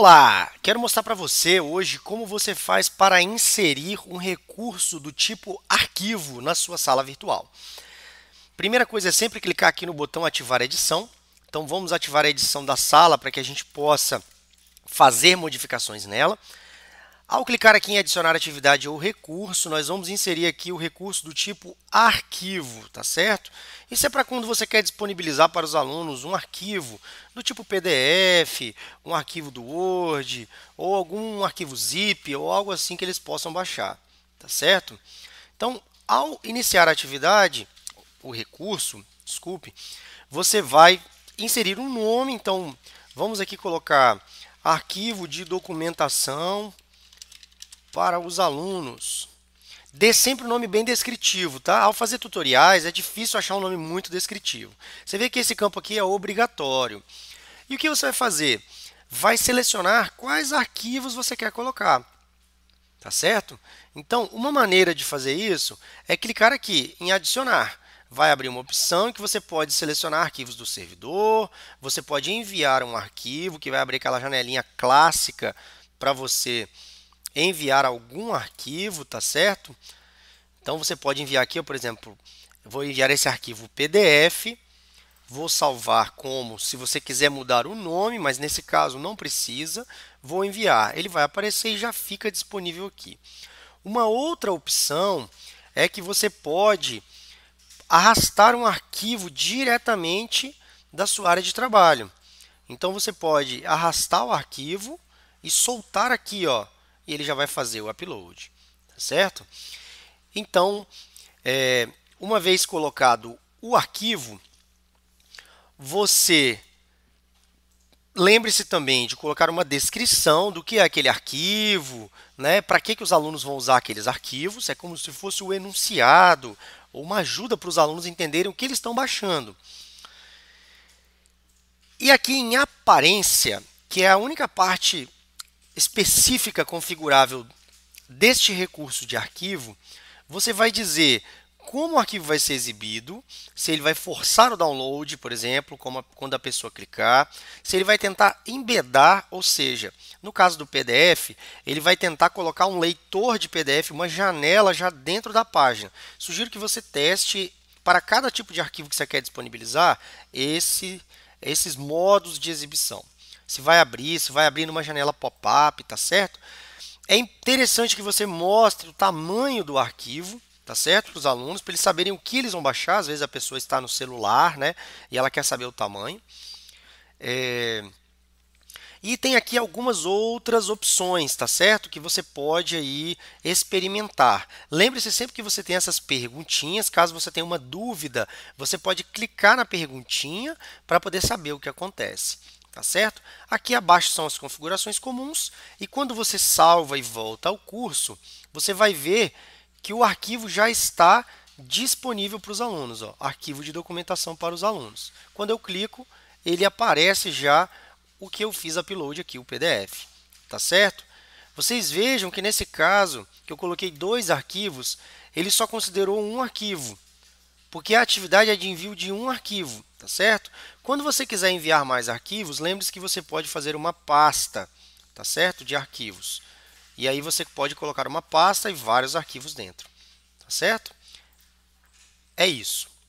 Olá, quero mostrar para você hoje como você faz para inserir um recurso do tipo arquivo na sua sala virtual. Primeira coisa é sempre clicar aqui no botão ativar edição. Então vamos ativar a edição da sala para que a gente possa fazer modificações nela. Ao clicar aqui em adicionar atividade ou recurso, nós vamos inserir aqui o recurso do tipo arquivo, tá certo? Isso é para quando você quer disponibilizar para os alunos um arquivo do tipo PDF, um arquivo do Word, ou algum arquivo zip, ou algo assim que eles possam baixar, tá certo? Então, ao iniciar a atividade, o recurso, desculpe, você vai inserir um nome. Então vamos aqui colocar arquivo de documentação para os alunos. Dê sempre um nome bem descritivo, tá? Ao fazer tutoriais é difícil achar um nome muito descritivo. Você vê que esse campo aqui é obrigatório. E o que você vai fazer? Vai selecionar quais arquivos você quer colocar, tá certo? Então uma maneira de fazer isso é clicar aqui em adicionar. Vai abrir uma opção que você pode selecionar arquivos do servidor, você pode enviar um arquivo, que vai abrir aquela janelinha clássica para você enviar algum arquivo, tá certo? Então você pode enviar aqui, eu, por exemplo, vou enviar esse arquivo PDF, vou salvar como, se você quiser mudar o nome, mas nesse caso não precisa, vou enviar. Ele vai aparecer e já fica disponível aqui. Uma outra opção é que você pode arrastar um arquivo diretamente da sua área de trabalho. Então você pode arrastar o arquivo e soltar aqui, ó, e ele já vai fazer o upload, tá certo? Então, uma vez colocado o arquivo, você lembre-se também de colocar uma descrição do que é aquele arquivo, né? Para que os alunos vão usar aqueles arquivos, é como se fosse o enunciado, ou uma ajuda para os alunos entenderem o que eles estão baixando. E aqui em aparência, que é a única parte específica configurável deste recurso de arquivo, você vai dizer como o arquivo vai ser exibido, se ele vai forçar o download, por exemplo, quando a pessoa clicar, se ele vai tentar embedar, ou seja, no caso do PDF, ele vai tentar colocar um leitor de PDF, uma janela já dentro da página. Sugiro que você teste para cada tipo de arquivo que você quer disponibilizar esses modos de exibição. Se vai abrir numa janela pop-up, tá certo? É interessante que você mostre o tamanho do arquivo, tá certo? Para os alunos, para eles saberem o que eles vão baixar. Às vezes a pessoa está no celular, né? E ela quer saber o tamanho. E tem aqui algumas outras opções, tá certo? Que você pode aí experimentar. Lembre-se sempre que você tem essas perguntinhas. Caso você tenha uma dúvida, você pode clicar na perguntinha para poder saber o que acontece. Tá certo? Aqui abaixo são as configurações comuns, e quando você salva e volta ao curso, você vai ver que o arquivo já está disponível para os alunos. Ó, arquivo de documentação para os alunos. Quando eu clico, ele aparece já o que eu fiz upload aqui, o PDF. Tá certo? Vocês vejam que nesse caso, que eu coloquei dois arquivos, ele só considerou um arquivo, porque a atividade é de envio de um arquivo, tá certo? Quando você quiser enviar mais arquivos, lembre-se que você pode fazer uma pasta, tá certo? De arquivos. E aí você pode colocar uma pasta e vários arquivos dentro, tá certo? É isso.